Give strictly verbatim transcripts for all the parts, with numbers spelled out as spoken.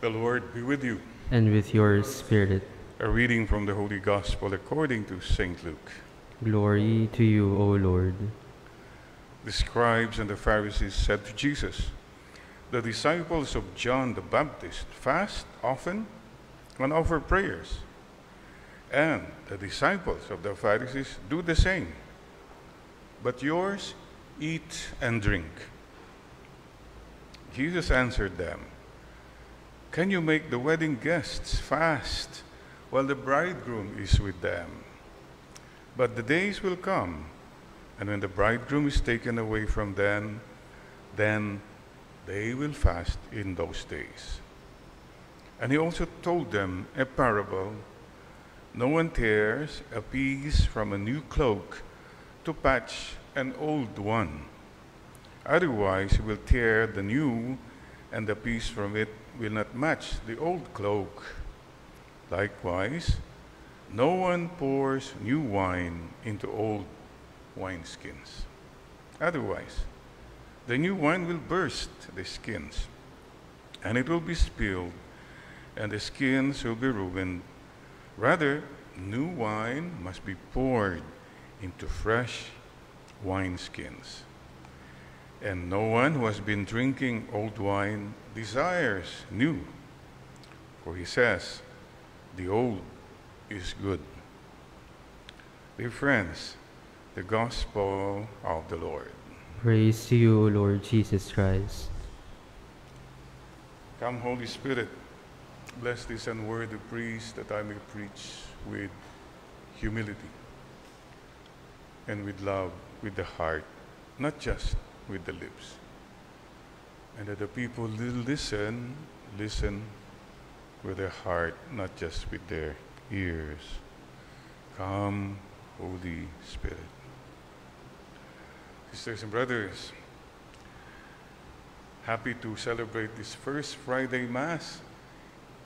The Lord be with you. And with your spirit. A reading from the Holy Gospel according to Saint Luke. Glory to you, O Lord. The scribes and the Pharisees said to Jesus, "The disciples of John the Baptist fast often and offer prayers, and the disciples of the Pharisees do the same. But yours eat and drink." Jesus answered them, "Can you make the wedding guests fast while the bridegroom is with them? But the days will come, and when the bridegroom is taken away from them, then they will fast in those days." And he also told them a parable. "No one tears a piece from a new cloak to patch an old one. Otherwise he will tear the new, and the piece from it will not match the old cloak. Likewise, no one pours new wine into old wineskins. Otherwise, the new wine will burst the skins, and it will be spilled, and the skins will be ruined. Rather, new wine must be poured into fresh wineskins. And no one who has been drinking old wine desires new, for he says, 'The old is good.'" Dear friends, the Gospel of the Lord. Praise to you, O Lord Jesus Christ. Come, Holy Spirit, bless this unworthy priest that I may preach with humility and with love, with the heart, not just with the lips, and that the people listen, listen with their heart, not just with their ears. Come, Holy Spirit. Sisters and brothers, happy to celebrate this first Friday Mass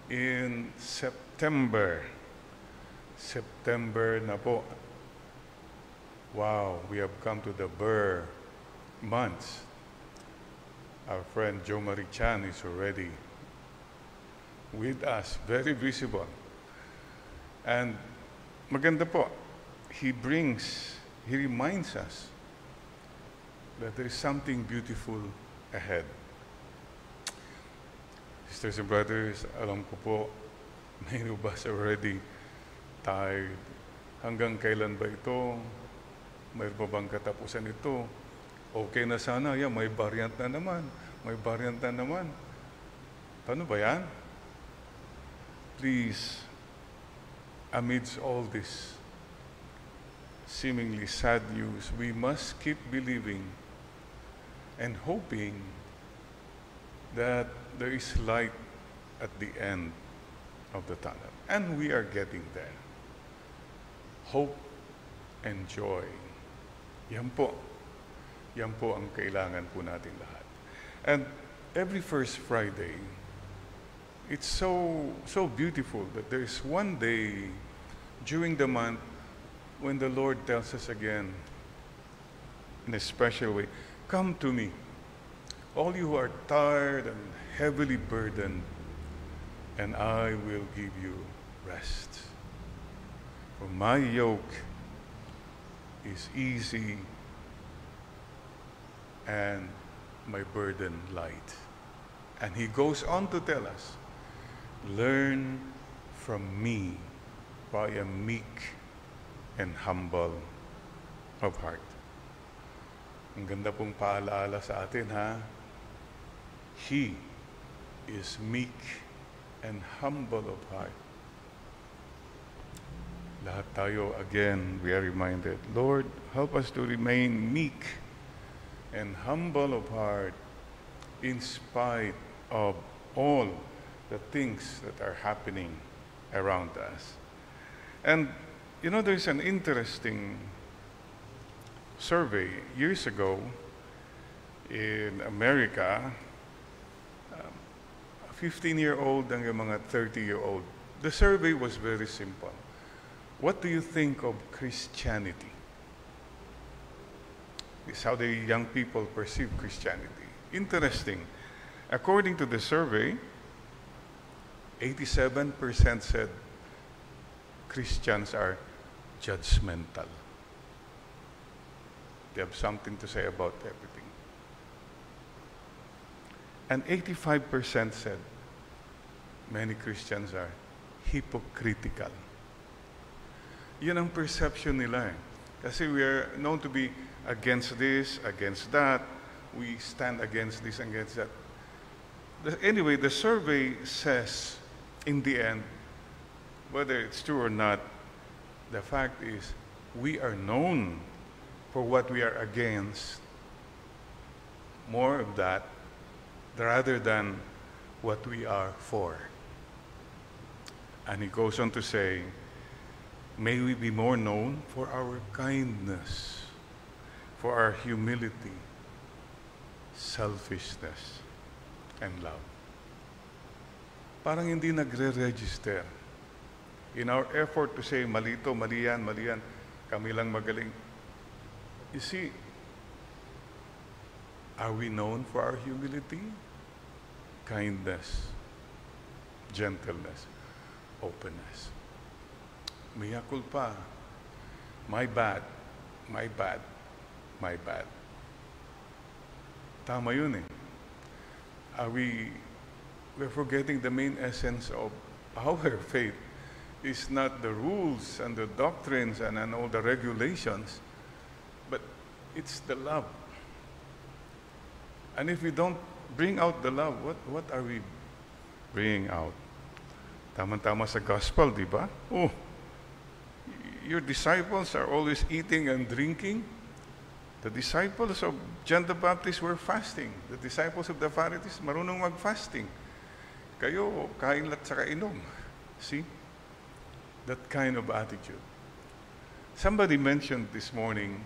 in September. September na po. Wow, we have come to the burr months. Our friend Joe Marie Chan is already with us, very visible. And maganda po, he brings, he reminds us that there is something beautiful ahead. Sisters and brothers, alam ko po, many of us already tired. Hanggang kailan ba ito? Mayroon pa bang katapusan ito? Okay na sana, yeah, may variant na naman, may variant na naman. Paano ba yan? Please, amidst all this seemingly sad news, we must keep believing and hoping that there is light at the end of the tunnel. And we are getting there. Hope and joy. Yan po. Yan po ang kailangan po natin lahat. And every first Friday, it's so, so beautiful that there's one day during the month when the Lord tells us again in a special way, "Come to me, all you who are tired and heavily burdened, and I will give you rest. For my yoke is easy and my burden light." And he goes on to tell us, "Learn from me, for I am meek and humble of heart." Ang ganda pong paalaala sa atin, ha? He is meek and humble of heart. Lahat tayo, again, we are reminded, Lord, help us to remain meek and humble of heart in spite of all the things that are happening around us. And, you know, there's an interesting survey years ago in America. fifteen-year-old and mga thirty-year-old. The survey was very simple. What do you think of Christianity? This is how the young people perceive Christianity. Interesting. According to the survey, eighty-seven percent said Christians are judgmental. They have something to say about everything. And eighty-five percent said many Christians are hypocritical. Yun ang perception nila eh. Kasi we are known to be against this, against that. We stand against this, against that. Anyway, the survey says, in the end, whether it's true or not, the fact is we are known for what we are against. More of that rather than what we are for. And he goes on to say, may we be more known for our kindness, for our humility, selfishness, and love. Parang hindi nagre-register. In our effort to say, mali to, mali yan, mali yan, kami lang magaling. You see, are we known for our humility, kindness, gentleness, openness? Mea culpa. My bad. My bad. My bad. Tama yun eh. Are we, we're forgetting the main essence of our faith. It's not the rules and the doctrines and, and all the regulations, but it's the love. And if we don't bring out the love, what, what are we bringing out? Tama-tama sa gospel, di ba? Oh, your disciples are always eating and drinking. The disciples of John the Baptist were fasting. The disciples of the Pharisees, marunong mag-fasting. Kayo, kain lang tsaka inom. See? That kind of attitude. Somebody mentioned this morning,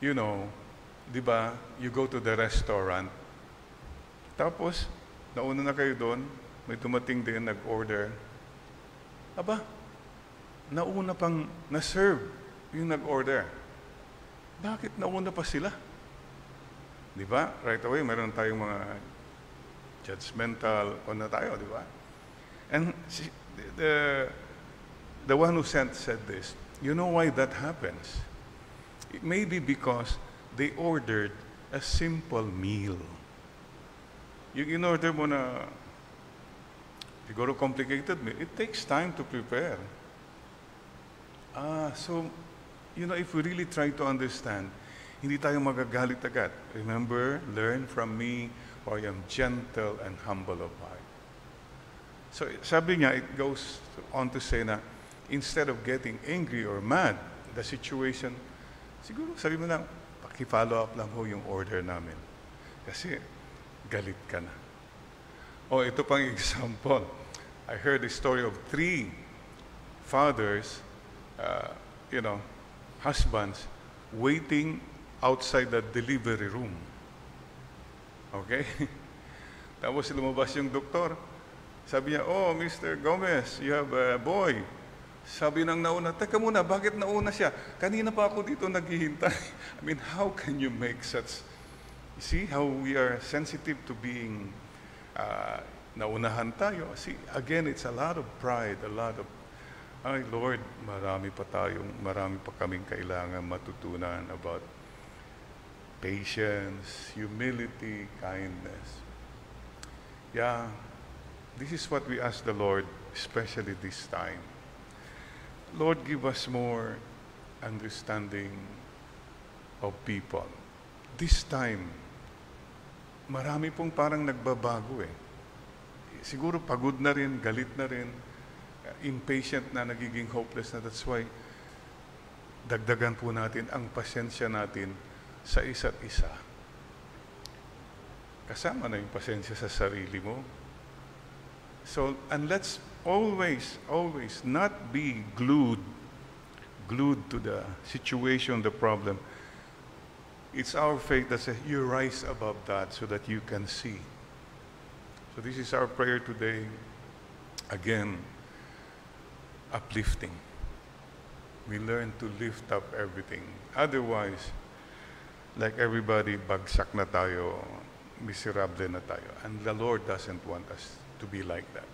you know, di ba, you go to the restaurant. Tapos, nauna na kayo doon, may tumating din, nag-order. Aba, nauna pang na-serve yung nag-order. Bakit nauna pa sila? Di ba? Right away, meron tayong mga judgmental on na tayo, di ba? And she, the, the one who sent said this, you know why that happens? It may be because they ordered a simple meal. Yung in-order mo na siguro complicated meal, it takes time to prepare. Ah, so... You know, if we really try to understand, hindi tayo magagalit agad. Remember, learn from me, for I am gentle and humble of heart. So, sabi niya, it goes on to say na, instead of getting angry or mad, the situation, siguro sabi mo lang, paki-follow up lang ho yung order namin. Kasi, galit ka na. O, oh, ito pang example. I heard the story of three fathers, uh, you know, husbands waiting outside the delivery room. Okay? Tapos lumabas yung doktor. Sabi niya, oh, Mister Gomez, you have a boy. Sabi ng nauna, teka muna, bakit nauna siya? Kanina pa ako dito naghihintay. I mean, how can you make such... You see how we are sensitive to being uh, naunahan tayo? See, again, it's a lot of pride, a lot of... Ay, Lord, marami pa tayong, marami pa kaming kailangan matutunan about patience, humility, kindness. Yeah, this is what we ask the Lord, especially this time. Lord, give us more understanding of people. This time, marami pong parang nagbabago eh. Siguro pagod na rin, galit na rin. Impatient na, nagiging hopeless na. That's why dagdagan po natin ang pasensya natin sa isa't isa. Kasama na yung pasensya sa sarili mo. So, and let's always, always not be glued, glued to the situation, the problem. It's our faith that says you rise above that so that you can see. So this is our prayer today. Again, uplifting. We learn to lift up everything. Otherwise, like everybody, bagsak na tayo, miserable na tayo. And the Lord doesn't want us to be like that.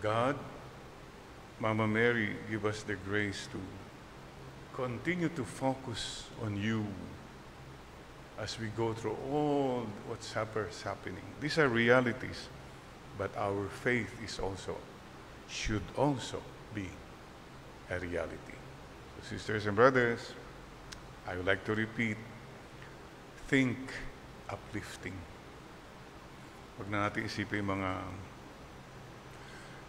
God, Mama Mary, give us the grace to continue to focus on you as we go through all what's happening. These are realities, but our faith is also, should also be a reality. So sisters and brothers, I would like to repeat, think uplifting. Huwag na natin isipin mga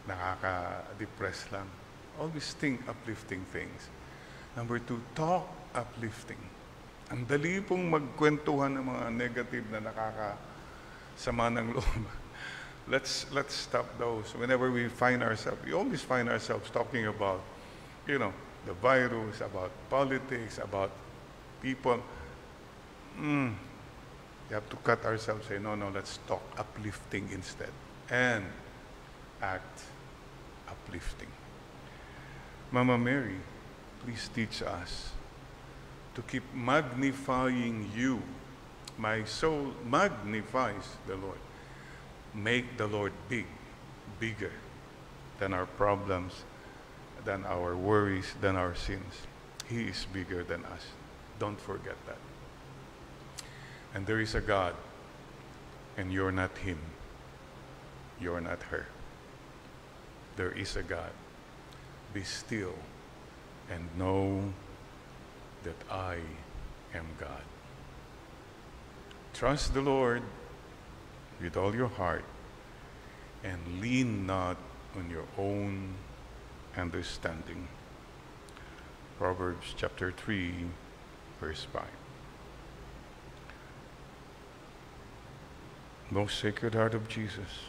nakaka-depress lang. Always think uplifting things. Number two, talk uplifting. Ang dali pong magkwentuhan ng mga negative na nakakasama ng loob. Let's, let's stop those. Whenever we find ourselves, we always find ourselves talking about, you know, the virus, about politics, about people. Mm. We have to cut ourselves and say, no, no, let's talk uplifting instead. And act uplifting. Mama Mary, please teach us to keep magnifying you. My soul magnifies the Lord. Make the Lord big, bigger than our problems, than our worries, than our sins. He is bigger than us. Don't forget that. And there is a God, and you're not him. You're not her. There is a God. Be still and know that I am God. Trust the Lord with all your heart and lean not on your own understanding. Proverbs chapter three, verse five. Most Sacred Heart of Jesus,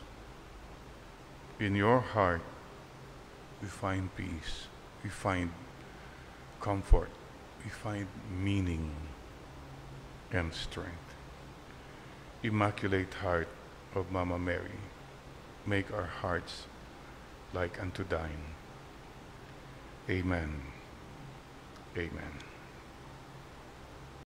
in your heart we find peace, we find comfort, we find meaning and strength. Immaculate Heart of Mama Mary, make our hearts like unto thine. Amen. Amen.